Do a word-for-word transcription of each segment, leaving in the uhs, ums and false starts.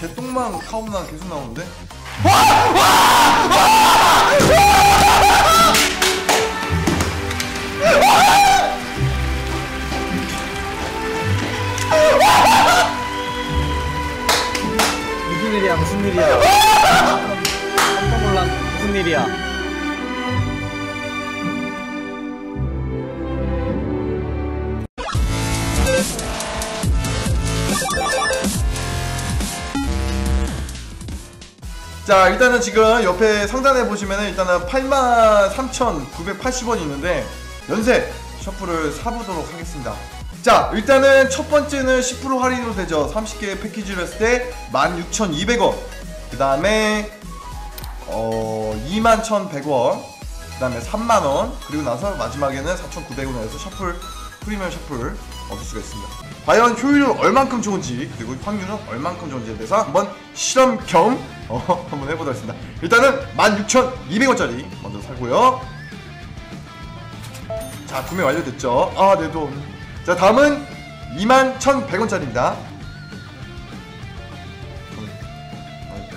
개똥만 카운만 계속 나오는데? 와! 와! 와! 무슨 일이야 무슨 일이야 깜짝 놀랐어. 무슨 일이야. 자, 일단은 지금 옆에 상단에 보시면은 일단은 팔만 삼천구백팔십 원이 있는데 연세 셔플을 사보도록 하겠습니다. 자, 일단은 첫 번째는 십 퍼센트 할인으로 되죠. 삼십 개의 패키지로 했을 때 만 육천이백 원, 그 다음에 어... 이만 천백 원, 그 다음에 삼만 원, 그리고 나서 마지막에는 사천구백 원에서 셔플 프리미엄 셔플 얻을 수가 있습니다. 과연 효율은 얼만큼 좋은지, 그리고 확률은 얼만큼 좋은지에 대해서 한번 실험 겸 어, 한번 해보도록 하겠습니다. 일단은 만 육천이백 원짜리 먼저 사고요. 자, 구매 완료됐죠. 아, 내 돈. 자, 다음은 이만 천백 원짜리입니다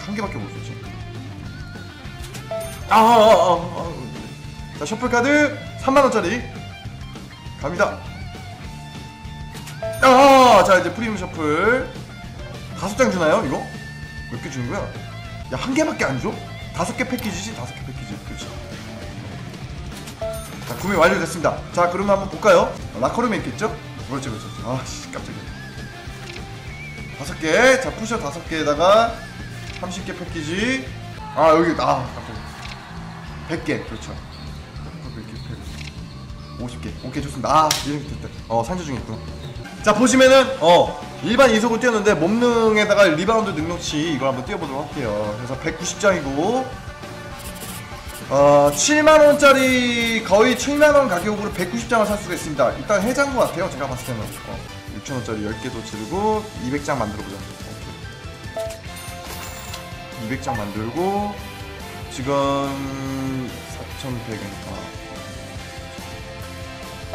한 개밖에 못 썼지. 아, 아, 아, 아. 자, 셔플카드 삼만 원짜리 갑니다. 아, 자, 이제 프리미엄 셔플 다섯 장 주나요? 이거? 몇 개 주는 거야? 야, 한 개밖에 안 줘? 다섯 개 패키지지? 다섯 개 패키지. 그렇지. 자, 구매 완료됐습니다. 자, 그러면 한번 볼까요? 라커룸에 있겠죠? 그렇지, 그렇지. 아씨, 깜짝이야. 다섯 개. 자, 푸셔 다섯 개에다가 삼십 개 패키지. 아, 여기, 아, 백 개. 그렇죠. 오십 개. 오케이, 좋습니다. 아, 이렇게 됐다. 어, 상자 중에 있구나. 자, 보시면은 어 일반 이속을 뛰었는데 몸능에다가 리바운드 능력치 이걸 한번 뛰어보도록 할게요. 그래서 백구십 장이고 어 칠만 원짜리 거의 칠만 원 가격으로 백구십 장을 살 수가 있습니다. 일단 해장인 것 같아요. 제가 봤을 때는 어, 육천 원짜리 열 개도 지르고 이백 장 만들어보자. 오케이. 이백 장 만들고 지금 사천백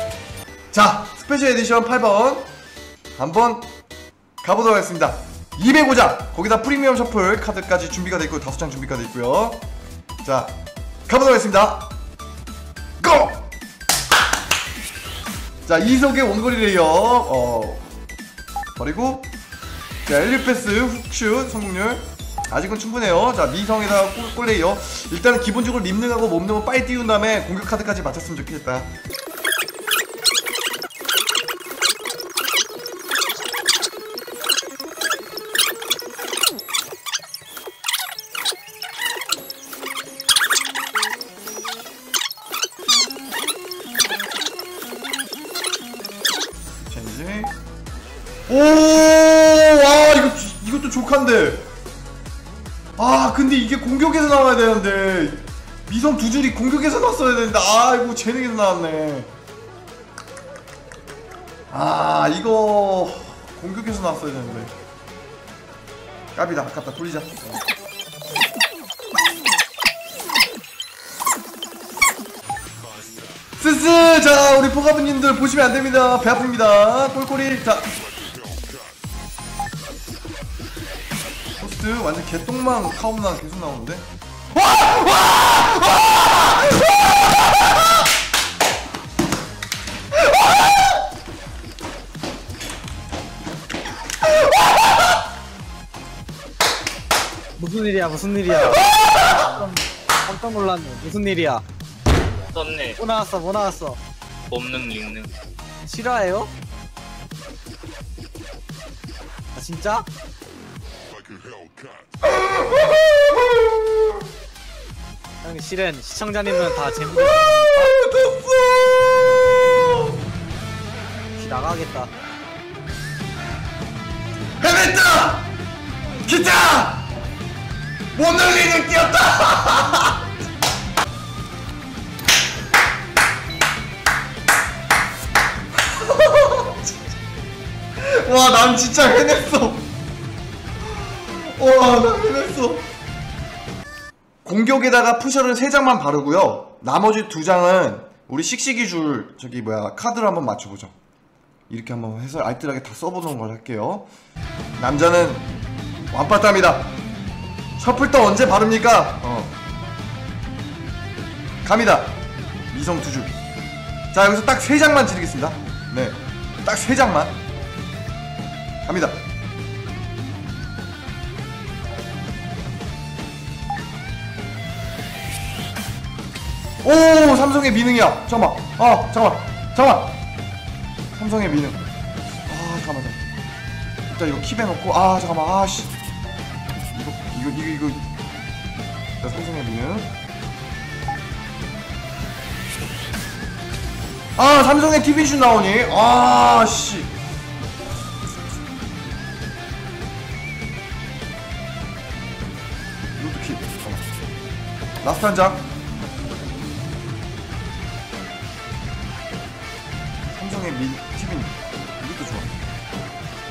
원. 자, 스페셜 에디션 팔 번 한번 가보도록 하겠습니다. 이백오 장! 거기다 프리미엄 셔플 카드까지 준비가 되어있고 다섯 장 준비가 되어있고요. 자, 가보도록 하겠습니다. 고! 자, 이속의 원거리 레이어 어... 버리고 자, 엘리패스 훅슛 성공률 아직은 충분해요. 자, 미성에다가 골 레이어 일단은 기본적으로 립능하고 몸능은 빨리 띄운 다음에 공격 카드까지 맞췄으면 좋겠다. 오, 와, 이거, 이것도 조카인데. 아, 근데 이게 공격에서 나와야 되는데. 미성 두 줄이 공격에서 나왔어야 되는데. 아, 이거 재능에서 나왔네. 아, 이거 공격에서 나왔어야 되는데. 까비다, 아깝다, 돌리자. 쓰쓰! 자, 우리 포가부님들 보시면 안 됩니다. 배 아픕니다. 꼴꼴이. 자. 완전 개똥만 카운만 계속 나오는데? 와! 와! 와! 와! 무슨 일이야? 무슨 일이야? 깜짝 놀랐네. 무슨 일이야? 떴네. 뭐 나왔어? 뭐 나왔어? 없는 링능. 실화예요? 아, 진짜? 형, 실은 시청자님들은 다 재밌게 됐어. 기 나가겠다. 해냈다. 기타 못 날리는 뛰었다. 와, 난 진짜 해냈어. 와, 나 해냈어. 공격에다가 푸셔를 세 장만 바르고요. 나머지 두 장은 우리 씩씩이 줄 저기 뭐야 카드로 한번 맞춰보죠. 이렇게 한번 해서 알뜰하게 다 써보는 걸 할게요. 남자는 완빠따입니다. 셔플떠 언제 바릅니까? 어. 갑니다. 미성투주. 자, 여기서 딱 세 장만 지르겠습니다. 네, 딱 세 장만 갑니다. 오, 삼성의 미능이야. 잠깐만, 아, 잠깐만, 잠깐만. 삼성의 미능. 아, 잠깐만, 잠깐만. 일단 이거 킵해 놓고, 아, 잠깐만, 아씨. 이거, 이거, 이거, 이거. 일단 삼성의 미능. 아, 삼성의 티비슛 나오니? 아, 씨. 이것도 킵. 잠깐만. 라스트 한 장. 티비님 이것도 좋아.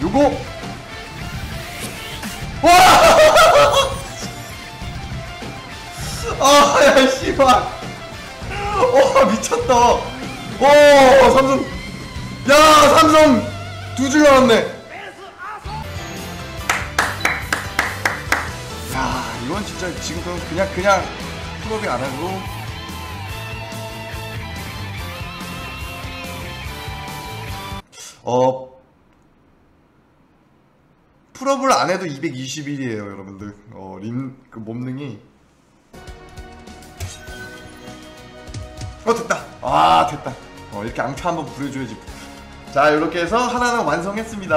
요거 와! 아, 야, 씨발. 와, 미쳤다. 오, 삼성. 야, 삼성 두 줄 나왔네. 야, 이건 진짜 지금 그냥 그냥 풀업이 안 하고. 어, 풀업을 안 해도 이백이십일이에요, 여러분들. 어, 림, 그 몸능이. 어, 됐다. 아, 됐다. 어, 이렇게 앙타 한번 부려줘야지. 자, 이렇게 해서 하나는 완성했습니다.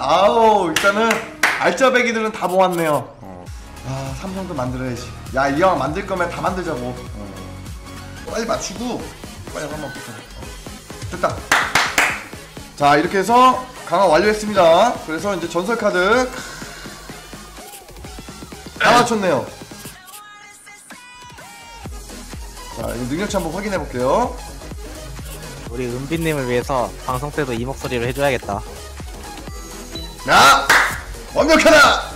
아우, 일단은 알짜배기들은 다 모았네요. 어. 아, 삼성도 만들어야지. 야, 이 형 만들 거면 다 만들자고. 어. 빨리 맞추고, 빨리 한번 붙여. 어. 됐다. 자, 이렇게 해서 강화 완료했습니다. 그래서 이제 전설카드 다 맞췄네요. 자, 능력치 한번 확인해볼게요. 우리 은빈님을 위해서 방송 때도 이 목소리를 해줘야겠다. 야! 완벽하다!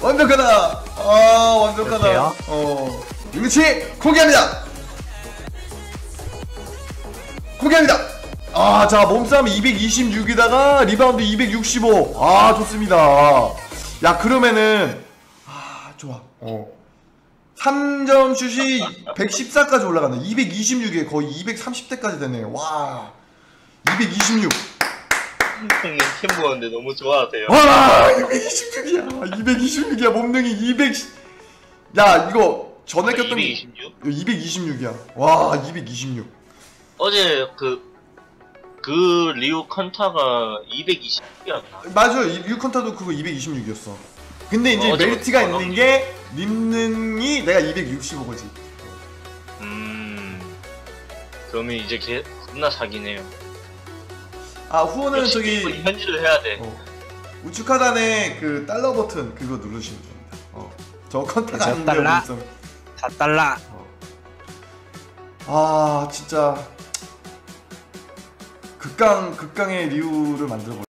완벽하다! 아, 완벽하다. 이렇게요? 어, 능력치 공개합니다! 공개합니다! 아, 자, 몸싸움 이백이십육이다가 리바운드 이백육십오. 아, 좋습니다. 야, 그러면은 아, 좋아. 어. 삼 점 슛이 백십사까지 올라가네. 이백이십육에 거의 이백삼십대까지 되네. 와. 이백이십육. 몸능이 팀 보는데 너무 좋아하세요. 와, 이백이십육이야. 이백이십육이야. 몸능이 이백. 야, 이거 전에 꼈던 이백이십육? 이백이십육이야. 와, 이백이십육. 어제 그 그 리우 컨타가 이백이십이었나? 맞아, 리우 컨타도 그거 이백이십육이었어. 근데 이제 어, 메리트가 있는 넘지. 게 림능이 내가 이백육십오거지. 음, 그러면 이제 걔 겁나 사기네요. 아, 후원은 저기 현질을 해야 돼. 어, 우측 하단에 그 달러 버튼 그거 누르시면 됩니다. 어, 저 컨타가 아닌데 사 달러. 어. 아, 진짜. 극강, 극강의 리우를 만들어버렸어요.